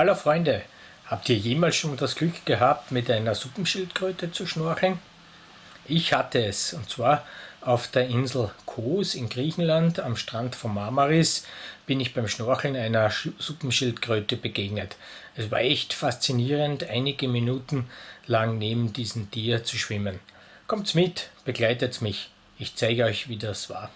Hallo Freunde, habt ihr jemals schon das Glück gehabt, mit einer Suppenschildkröte zu schnorcheln? Ich hatte es, und zwar auf der Insel Kos in Griechenland am Strand von Marmaris bin ich beim Schnorcheln einer Suppenschildkröte begegnet. Es war echt faszinierend, einige Minuten lang neben diesem Tier zu schwimmen. Kommt's mit, begleitet mich, ich zeige euch, wie das war.